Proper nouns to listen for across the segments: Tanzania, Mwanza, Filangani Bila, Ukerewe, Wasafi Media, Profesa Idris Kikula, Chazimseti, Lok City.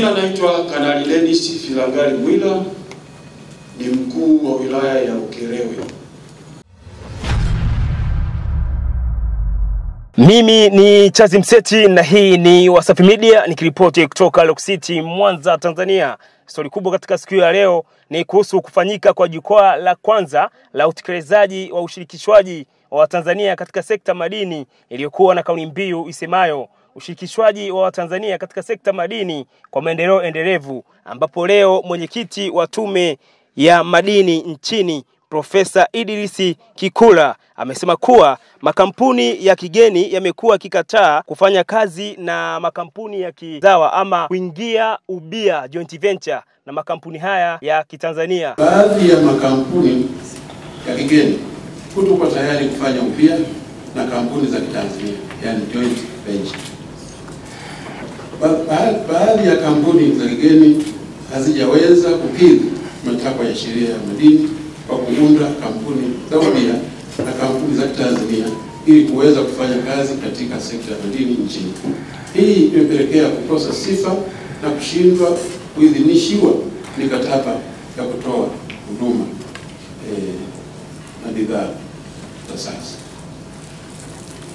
Naitwa Kanali Dennis Filangani Bila, ni mkuu wa wilaya ya Ukerewe. Mimi ni Chazimseti na hii ni Wasafi Media, nikiripoti kutoka Lok City, Mwanza, Tanzania. Stori kubwa katika siku ya leo ni kuhusu kufanyika kwa jukwaa la kwanza la utekelezaji wa ushirikishwaji wa Tanzania katika sekta madini iliyokuwa na kauli mbiu isemayo ushirikishwaji wa Tanzania katika sekta madini kwa maendeleo endelevu, ambapo leo mwenyekiti wa tume ya madini nchini Profesa Idris Kikula amesema kuwa makampuni ya kigeni yamekuwa kikataa kufanya kazi na makampuni ya kizawa ama kuingia ubia joint venture na makampuni haya ya Kitanzania. Baadhi ya makampuni ya kigeni kutokuwa tayari kufanya ubia na kampuni za Kitanzania, yani joint venture. Baadhi ya kampuni za kigeni hazijaweza kukidhi matakwa ya sheria ya madini kwa kuunda kampuni za ubia na kampuni za Tanzania ili kuweza kufanya kazi katika sekta ya madini nchini. Hii imepelekea kukosa sifa na kushindwa kuidhinishiwa mikataba ya kutoa huduma na bidhaa za sasa.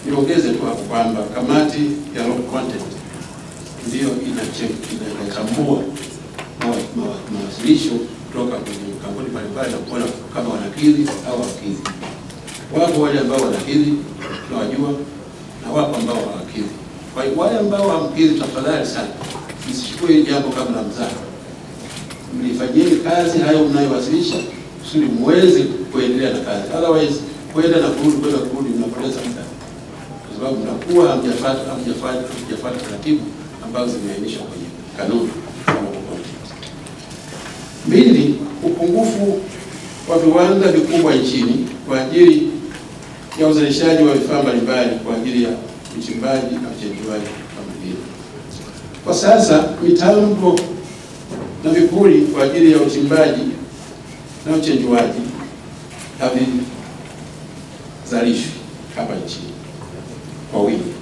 Niongeze tu hapo kwamba kamati ya Lok City ndio inachambua mawasilisho kutoka kwenye kampuni mbalimbali na kuona kama wanakidhi au hawakidhi. Wako wale ambao wanakidhi tunawajua, na wapo ambao hawakidhi. Kwa hiyo wale ambao hawakidhi, tafadhali sana msichukue jambo kabla mzako. Mlifanyeni kazi hayo mnayowasilisha kusudi muweze kuendelea na kazi. Otherwise kwenda na kurudi mnapoteza muda, kwa sababu mnakuwa hamjafanya taratibu ambazo zimeainishwa kwenye kanuni. Mbili, upungufu wa viwanda vikubwa nchini kwa ajili ya uzalishaji wa vifaa mbalimbali kwa ajili ya uchimbaji na uchenjuaji wa madini. Kwa sasa mitambo na vipuri kwa ajili ya uchimbaji na uchenjuaji havizalishwi hapa nchini kwa wingi.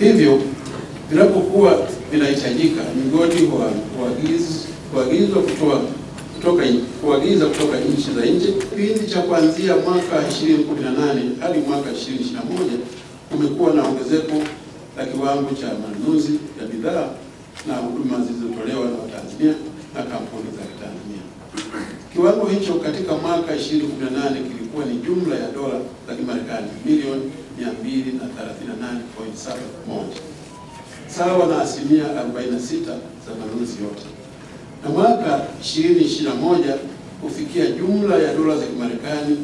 Hivyo vinapokuwa vinahitajika, migodi huagizwa kutoka nchi za nje. Kipindi cha kuanzia mwaka 2018 hadi mwaka 2021 kumekuwa na ongezeko la kiwango cha manunuzi ya bidhaa na huduma zilizotolewa na Watanzania na kampuni za Tanzania. Kiwango hicho katika mwaka 2018 kilikuwa ni jumla ya dola za Kimarekani milioni 238.71, sawa na 46% za manunuzi yote. Na mwaka 2021 kufikia jumla ya dola za Kimarekani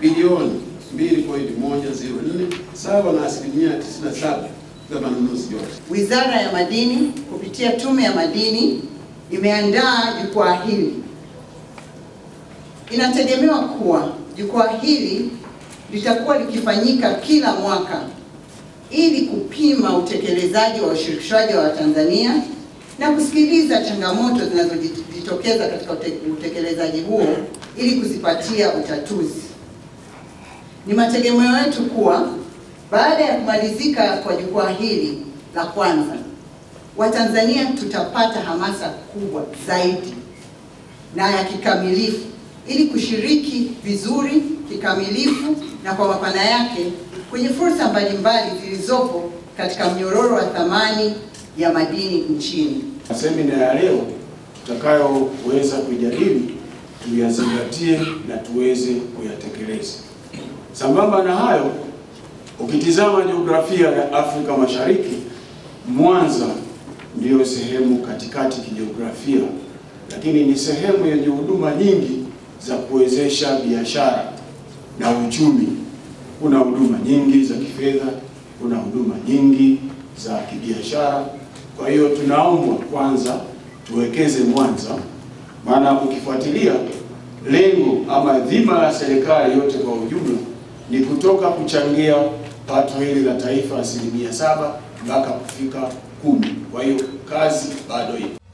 bilioni 2.104, sawa na 97% za manunuzi yote. Wizara ya Madini kupitia Tume ya Madini imeandaa jukwaa hili. Inategemewa kuwa jukwaa hili litakuwa likifanyika kila mwaka ili kupima utekelezaji wa ushirikishwaji wa Tanzania na kusikiliza changamoto zinazojitokeza katika utekelezaji huo ili kuzipatia utatuzi. Ni mategemeo yetu kuwa baada ya kumalizika kwa jukwaa hili la kwanza, Watanzania tutapata hamasa kubwa zaidi na ya kikamilifu ili kushiriki vizuri kikamilifu na kwa mapana yake kwenye fursa mbalimbali zilizopo katika mnyororo wa thamani ya madini nchini. Semina ya leo tutakayoweza kujadili tuyazingatie na tuweze kuyatekeleza. Sambamba na hayo, ukitizama jiografia ya Afrika Mashariki, Mwanza ndio sehemu katikati kijiografia, lakini ni sehemu yenye huduma nyingi za kuwezesha biashara na uchumi. Kuna huduma nyingi za kifedha, kuna huduma nyingi za kibiashara. Kwa hiyo tunaomba kwanza tuwekeze Mwanza, maana ukifuatilia lengo ama dhima la serikali yote kwa ujumla ni kutoka kuchangia pato hili la taifa 7% mpaka kufika 10%. Kwa hiyo kazi bado ipo.